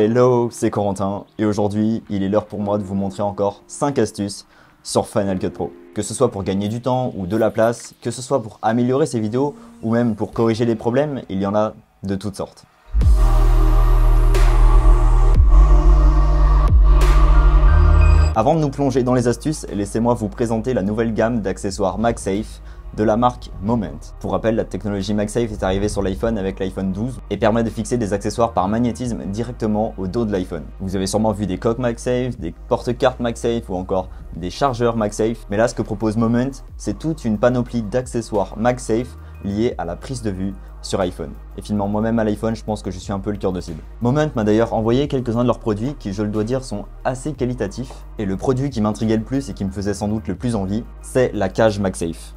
Hello, c'est Corentin et aujourd'hui, il est l'heure pour moi de vous montrer encore 5 astuces sur Final Cut Pro. Que ce soit pour gagner du temps ou de la place, que ce soit pour améliorer ses vidéos ou même pour corriger les problèmes, il y en a de toutes sortes. Avant de nous plonger dans les astuces, laissez-moi vous présenter la nouvelle gamme d'accessoires MagSafe de la marque Moment. Pour rappel, la technologie MagSafe est arrivée sur l'iPhone avec l'iPhone 12 et permet de fixer des accessoires par magnétisme directement au dos de l'iPhone. Vous avez sûrement vu des coques MagSafe, des porte-cartes MagSafe ou encore des chargeurs MagSafe. Mais là, ce que propose Moment, c'est toute une panoplie d'accessoires MagSafe liés à la prise de vue sur iPhone. Et finalement, moi-même à l'iPhone, je pense que je suis un peu le cœur de cible. Moment m'a d'ailleurs envoyé quelques-uns de leurs produits qui, je le dois dire, sont assez qualitatifs. Et le produit qui m'intriguait le plus et qui me faisait sans doute le plus envie, c'est la cage MagSafe.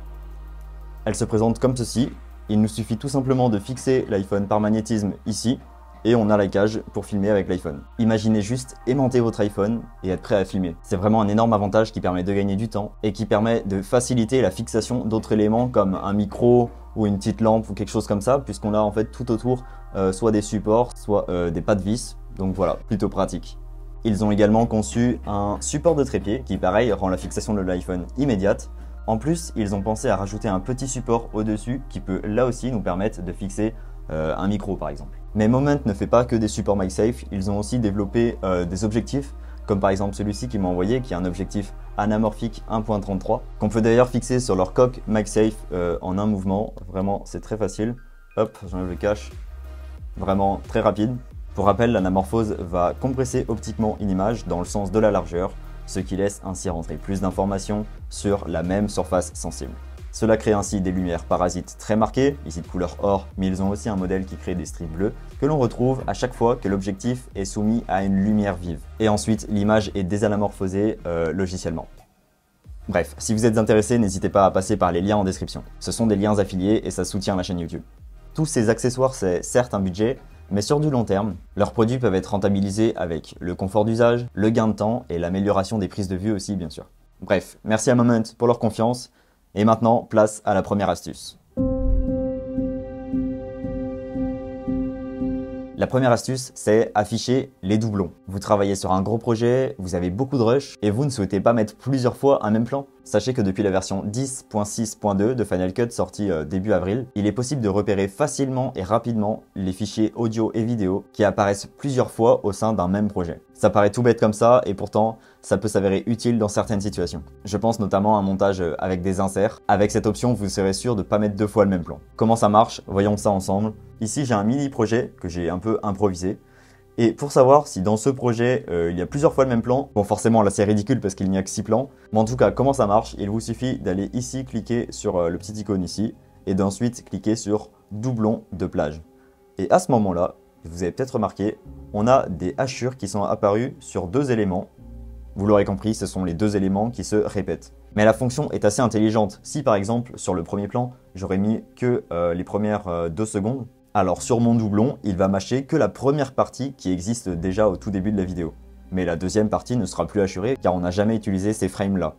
Elle se présente comme ceci. Il nous suffit tout simplement de fixer l'iPhone par magnétisme ici et on a la cage pour filmer avec l'iPhone. Imaginez juste aimanter votre iPhone et être prêt à filmer. C'est vraiment un énorme avantage qui permet de gagner du temps et qui permet de faciliter la fixation d'autres éléments comme un micro ou une petite lampe ou quelque chose comme ça, puisqu'on a en fait tout autour soit des supports, soit des pas de vis. Donc voilà, plutôt pratique. Ils ont également conçu un support de trépied qui pareil rend la fixation de l'iPhone immédiate. En plus, ils ont pensé à rajouter un petit support au-dessus qui peut là aussi nous permettre de fixer un micro par exemple. Mais Moment ne fait pas que des supports MagSafe, ils ont aussi développé des objectifs comme par exemple celui-ci qui m'a envoyé, qui est un objectif anamorphique 1.33 qu'on peut d'ailleurs fixer sur leur coque MagSafe en un mouvement. Vraiment, c'est très facile. Hop, j'enlève le cache. Vraiment très rapide. Pour rappel, l'anamorphose va compresser optiquement une image dans le sens de la largeur, ce qui laisse ainsi rentrer plus d'informations sur la même surface sensible. Cela crée ainsi des lumières parasites très marquées, ici de couleur or, mais ils ont aussi un modèle qui crée des strips bleus que l'on retrouve à chaque fois que l'objectif est soumis à une lumière vive. Et ensuite, l'image est désanamorphosée logiciellement. Bref, si vous êtes intéressé, n'hésitez pas à passer par les liens en description. Ce sont des liens affiliés et ça soutient la chaîne YouTube. Tous ces accessoires, c'est certes un budget, mais sur du long terme, leurs produits peuvent être rentabilisés avec le confort d'usage, le gain de temps et l'amélioration des prises de vue aussi, bien sûr. Bref, merci à Moment pour leur confiance. Et maintenant, place à la première astuce. La première astuce, c'est afficher les doublons. Vous travaillez sur un gros projet, vous avez beaucoup de rush et vous ne souhaitez pas mettre plusieurs fois un même plan. Sachez que depuis la version 10.6.2 de Final Cut sortie début avril, il est possible de repérer facilement et rapidement les fichiers audio et vidéo qui apparaissent plusieurs fois au sein d'un même projet. Ça paraît tout bête comme ça et pourtant ça peut s'avérer utile dans certaines situations. Je pense notamment à un montage avec des inserts. Avec cette option, vous serez sûr de ne pas mettre deux fois le même plan. Comment ça marche? Voyons ça ensemble. Ici, j'ai un mini projet que j'ai un peu improvisé. Et pour savoir si dans ce projet, il y a plusieurs fois le même plan, bon forcément là c'est ridicule parce qu'il n'y a que 6 plans, mais en tout cas comment ça marche, il vous suffit d'aller ici, cliquer sur le petit icône ici, et d'ensuite cliquer sur doublon de plage. Et à ce moment-là, vous avez peut-être remarqué, on a des hachures qui sont apparues sur deux éléments. Vous l'aurez compris, ce sont les deux éléments qui se répètent. Mais la fonction est assez intelligente. Si par exemple, sur le premier plan, j'aurais mis que les premières 2 secondes, alors sur mon doublon, il va mâcher que la première partie qui existe déjà au tout début de la vidéo. Mais la deuxième partie ne sera plus hachurée car on n'a jamais utilisé ces frames-là.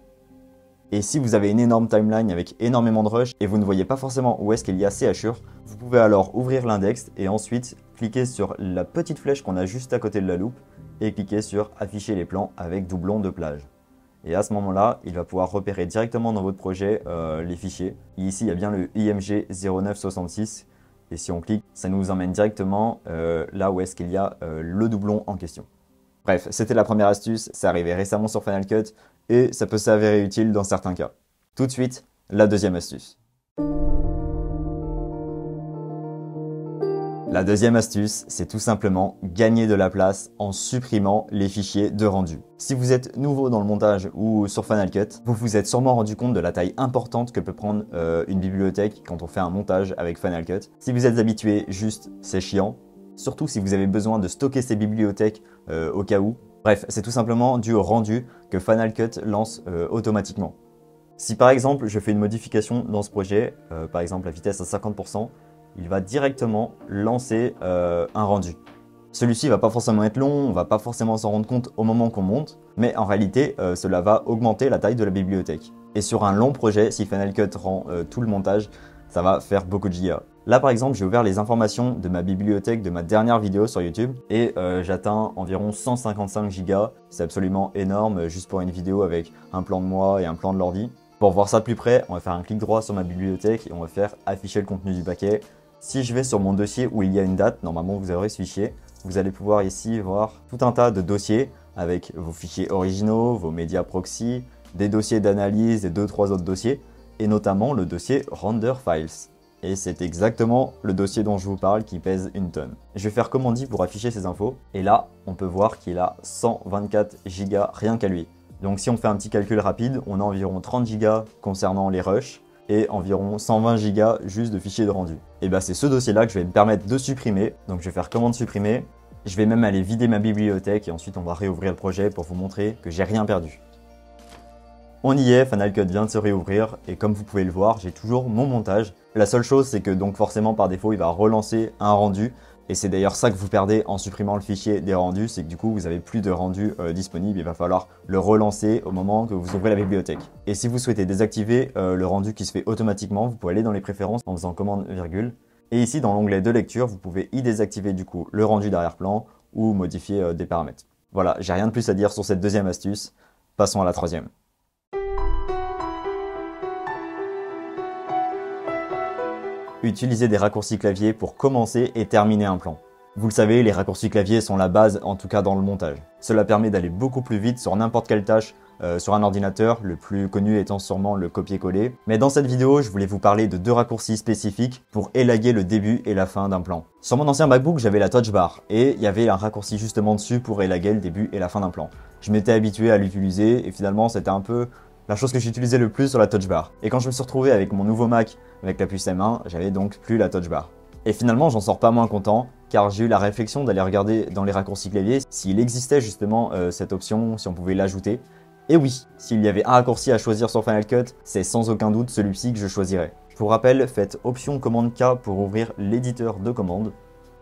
Et si vous avez une énorme timeline avec énormément de rush et vous ne voyez pas forcément où est-ce qu'il y a ces hachures, vous pouvez alors ouvrir l'index et ensuite cliquer sur la petite flèche qu'on a juste à côté de la loupe et cliquer sur afficher les plans avec doublon de plage. Et à ce moment-là, il va pouvoir repérer directement dans votre projet les fichiers. Et ici, il y a bien le IMG0966. Et si on clique, ça nous emmène directement là où est-ce qu'il y a le doublon en question. Bref, c'était la première astuce, c'est arrivé récemment sur Final Cut et ça peut s'avérer utile dans certains cas. Tout de suite, la deuxième astuce. La deuxième astuce, c'est tout simplement gagner de la place en supprimant les fichiers de rendu. Si vous êtes nouveau dans le montage ou sur Final Cut, vous vous êtes sûrement rendu compte de la taille importante que peut prendre une bibliothèque quand on fait un montage avec Final Cut. Si vous êtes habitué, juste, c'est chiant. Surtout si vous avez besoin de stocker ces bibliothèques au cas où. Bref, c'est tout simplement dû au rendu que Final Cut lance automatiquement. Si par exemple, je fais une modification dans ce projet, par exemple la vitesse à 50%, il va directement lancer un rendu. Celui-ci va pas forcément être long, on va pas forcément s'en rendre compte au moment qu'on monte, mais en réalité, cela va augmenter la taille de la bibliothèque. Et sur un long projet, si Final Cut rend tout le montage, ça va faire beaucoup de gigas. Là par exemple, j'ai ouvert les informations de ma bibliothèque de ma dernière vidéo sur YouTube et j'atteins environ 155 Go. C'est absolument énorme, juste pour une vidéo avec un plan de moi et un plan de l'ordi. Pour voir ça de plus près, on va faire un clic droit sur ma bibliothèque et on va faire afficher le contenu du paquet. Si je vais sur mon dossier où il y a une date, normalement vous aurez ce fichier, vous allez pouvoir ici voir tout un tas de dossiers avec vos fichiers originaux, vos médias proxy, des dossiers d'analyse et 2-3 autres dossiers, et notamment le dossier Render Files. Et c'est exactement le dossier dont je vous parle qui pèse une tonne. Je vais faire commande pour afficher ces infos, et là on peut voir qu'il a 124 Go rien qu'à lui. Donc si on fait un petit calcul rapide, on a environ 30 Go concernant les rushs, et environ 120 Go juste de fichiers de rendu. Et bah c'est ce dossier là que je vais me permettre de supprimer, donc je vais faire commande supprimer. Je vais même aller vider ma bibliothèque et ensuite on va réouvrir le projet pour vous montrer que j'ai rien perdu. On y est, Final Cut vient de se réouvrir et comme vous pouvez le voir, j'ai toujours mon montage. La seule chose c'est que donc forcément par défaut il va relancer un rendu et c'est d'ailleurs ça que vous perdez en supprimant le fichier des rendus, c'est que du coup vous n'avez plus de rendu disponible, il va falloir le relancer au moment que vous ouvrez la bibliothèque. Et si vous souhaitez désactiver le rendu qui se fait automatiquement, vous pouvez aller dans les préférences en faisant commande virgule. Et ici dans l'onglet de lecture, vous pouvez y désactiver du coup le rendu d'arrière-plan ou modifier des paramètres. Voilà, j'ai rien de plus à dire sur cette deuxième astuce, passons à la troisième. Utiliser des raccourcis clavier pour commencer et terminer un plan. Vous le savez, les raccourcis clavier sont la base, en tout cas dans le montage. Cela permet d'aller beaucoup plus vite sur n'importe quelle tâche sur un ordinateur, le plus connu étant sûrement le copier-coller. Mais dans cette vidéo, je voulais vous parler de 2 raccourcis spécifiques pour élaguer le début et la fin d'un plan. Sur mon ancien MacBook, j'avais la touch bar et il y avait un raccourci justement dessus pour élaguer le début et la fin d'un plan. Je m'étais habitué à l'utiliser et finalement c'était un peu la chose que j'utilisais le plus sur la touch bar. Et quand je me suis retrouvé avec mon nouveau Mac avec la puce M1, j'avais donc plus la touch bar. Et finalement, j'en sors pas moins content car j'ai eu la réflexion d'aller regarder dans les raccourcis clavier s'il existait justement cette option, si on pouvait l'ajouter. Et oui, s'il y avait un raccourci à choisir sur Final Cut, c'est sans aucun doute celui-ci que je choisirais. Pour rappel, faites option commande K pour ouvrir l'éditeur de commande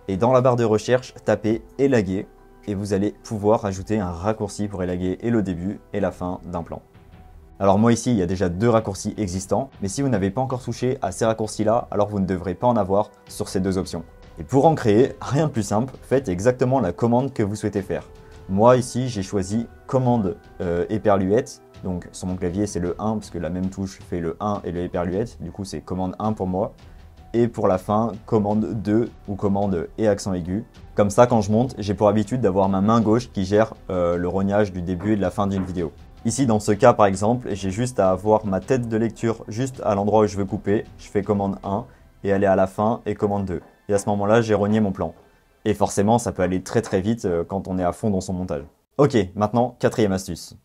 et dans la barre de recherche, tapez élaguer et vous allez pouvoir ajouter un raccourci pour élaguer et le début et la fin d'un plan. Alors moi ici, il y a déjà 2 raccourcis existants, mais si vous n'avez pas encore touché à ces raccourcis-là, alors vous ne devrez pas en avoir sur ces 2 options. Et pour en créer, rien de plus simple, faites exactement la commande que vous souhaitez faire. Moi ici, j'ai choisi commande éperluette, donc sur mon clavier c'est le 1, parce que la même touche fait le 1 et le éperluette, du coup c'est commande 1 pour moi. Et pour la fin, commande 2 ou commande et accent aigu. Comme ça, quand je monte, j'ai pour habitude d'avoir ma main gauche qui gère le rognage du début et de la fin d'une vidéo. Ici, dans ce cas par exemple, j'ai juste à avoir ma tête de lecture juste à l'endroit où je veux couper. Je fais commande 1 et aller à la fin et commande 2. Et à ce moment-là, j'ai rogné mon plan. Et forcément, ça peut aller très très vite quand on est à fond dans son montage. Ok, maintenant, 4ème astuce.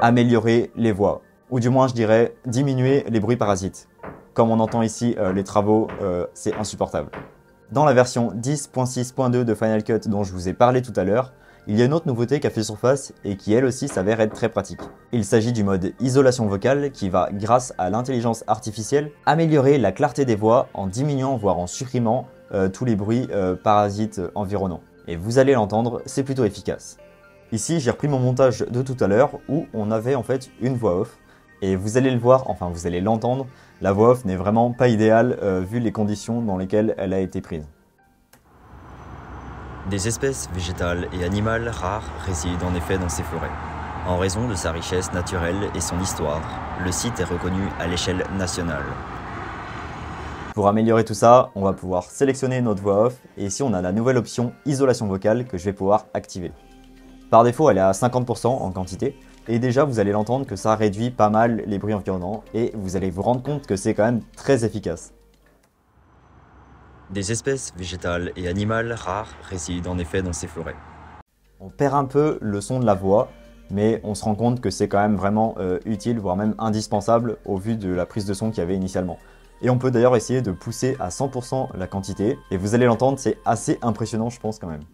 Améliorer les voix. Ou du moins, je dirais, diminuer les bruits parasites. Comme on entend ici les travaux, c'est insupportable. Dans la version 10.6.2 de Final Cut dont je vous ai parlé tout à l'heure, il y a une autre nouveauté qui a fait surface et qui elle aussi s'avère être très pratique. Il s'agit du mode isolation vocale qui va, grâce à l'intelligence artificielle, améliorer la clarté des voix en diminuant voire en supprimant tous les bruits parasites environnants. Et vous allez l'entendre, c'est plutôt efficace. Ici, j'ai repris mon montage de tout à l'heure où on avait en fait une voix off. Et vous allez le voir, enfin vous allez l'entendre, la voix off n'est vraiment pas idéale vu les conditions dans lesquelles elle a été prise. Des espèces végétales et animales rares résident en effet dans ces forêts. En raison de sa richesse naturelle et son histoire, le site est reconnu à l'échelle nationale. Pour améliorer tout ça, on va pouvoir sélectionner notre voix off et ici on a la nouvelle option isolation vocale que je vais pouvoir activer. Par défaut, elle est à 50% en quantité. Et déjà, vous allez l'entendre que ça réduit pas mal les bruits environnants et vous allez vous rendre compte que c'est quand même très efficace. Des espèces végétales et animales rares résident en effet dans ces forêts. On perd un peu le son de la voix, mais on se rend compte que c'est quand même vraiment utile, voire même indispensable au vu de la prise de son qu'il y avait initialement. Et on peut d'ailleurs essayer de pousser à 100% la quantité et vous allez l'entendre, c'est assez impressionnant je pense quand même.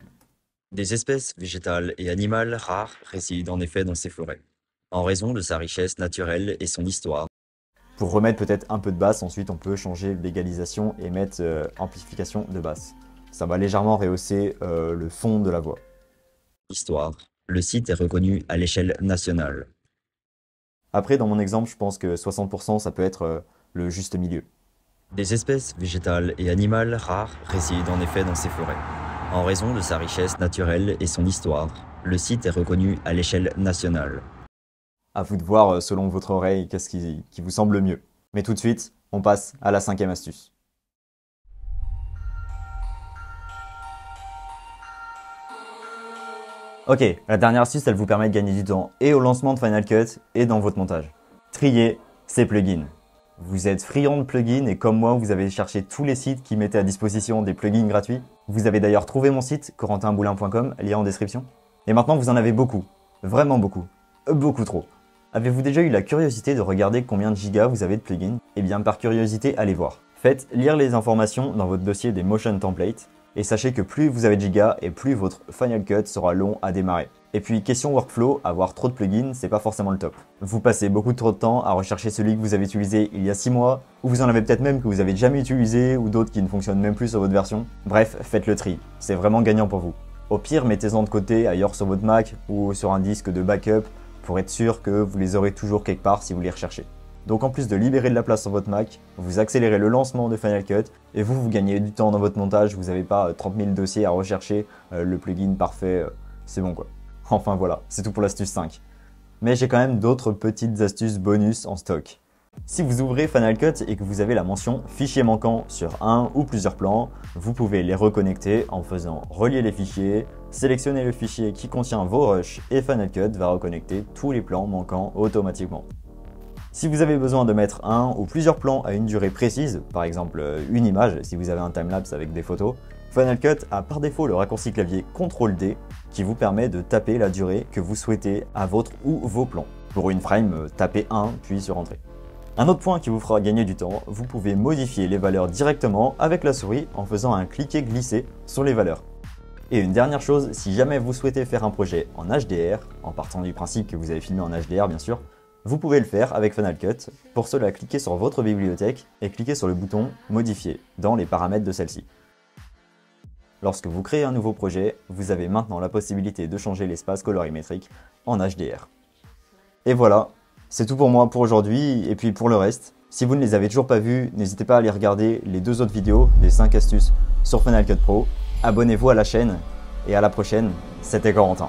Des espèces végétales et animales rares résident en effet dans ces forêts, en raison de sa richesse naturelle et son histoire. Pour remettre peut-être un peu de basse, ensuite on peut changer l'égalisation et mettre amplification de basse. Ça va légèrement rehausser le fond de la voix. Histoire. Le site est reconnu à l'échelle nationale. Après, dans mon exemple, je pense que 60% ça peut être le juste milieu. Des espèces végétales et animales rares résident en effet dans ces forêts. En raison de sa richesse naturelle et son histoire, le site est reconnu à l'échelle nationale. À vous de voir selon votre oreille qu'est-ce qui vous semble le mieux. Mais tout de suite, on passe à la 5e astuce. Ok, la dernière astuce, elle vous permet de gagner du temps et au lancement de Final Cut et dans votre montage. Triez ces plugins. Vous êtes friand de plugins et comme moi, vous avez cherché tous les sites qui mettaient à disposition des plugins gratuits. Vous avez d'ailleurs trouvé mon site, corentinboulin.com, lien en description. Et maintenant, vous en avez beaucoup. Vraiment beaucoup. Beaucoup trop. Avez-vous déjà eu la curiosité de regarder combien de gigas vous avez de plugins? Eh bien, par curiosité, allez voir. Faites lire les informations dans votre dossier des motion templates. Et sachez que plus vous avez de gigas et plus votre Final Cut sera long à démarrer. Et puis question workflow, avoir trop de plugins, c'est pas forcément le top. Vous passez beaucoup trop de temps à rechercher celui que vous avez utilisé il y a 6 mois, ou vous en avez peut-être même que vous avez jamais utilisé, ou d'autres qui ne fonctionnent même plus sur votre version. Bref, faites le tri, c'est vraiment gagnant pour vous. Au pire, mettez-en de côté ailleurs sur votre Mac ou sur un disque de backup pour être sûr que vous les aurez toujours quelque part si vous les recherchez. Donc en plus de libérer de la place sur votre Mac, vous accélérez le lancement de Final Cut et vous gagnez du temps dans votre montage, vous n'avez pas 30 000 dossiers à rechercher, le plugin parfait, c'est bon quoi. Enfin voilà, c'est tout pour l'astuce 5. Mais j'ai quand même d'autres petites astuces bonus en stock. Si vous ouvrez Final Cut et que vous avez la mention fichier manquant sur un ou plusieurs plans, vous pouvez les reconnecter en faisant relier les fichiers, sélectionner le fichier qui contient vos rushs et Final Cut va reconnecter tous les plans manquants automatiquement. Si vous avez besoin de mettre un ou plusieurs plans à une durée précise, par exemple une image si vous avez un timelapse avec des photos, Final Cut a par défaut le raccourci clavier CTRL-D qui vous permet de taper la durée que vous souhaitez à votre ou vos plans. Pour une frame, tapez 1 puis sur Entrée. Un autre point qui vous fera gagner du temps, vous pouvez modifier les valeurs directement avec la souris en faisant un cliquer-glisser sur les valeurs. Et une dernière chose, si jamais vous souhaitez faire un projet en HDR, en partant du principe que vous avez filmé en HDR bien sûr, vous pouvez le faire avec Final Cut. Pour cela, cliquez sur votre bibliothèque et cliquez sur le bouton « Modifier » dans les paramètres de celle-ci. Lorsque vous créez un nouveau projet, vous avez maintenant la possibilité de changer l'espace colorimétrique en HDR. Et voilà, c'est tout pour moi pour aujourd'hui et puis pour le reste. Si vous ne les avez toujours pas vus, n'hésitez pas à aller regarder les deux autres vidéos des 5 astuces sur Final Cut Pro. Abonnez-vous à la chaîne et à la prochaine, c'était Corentin.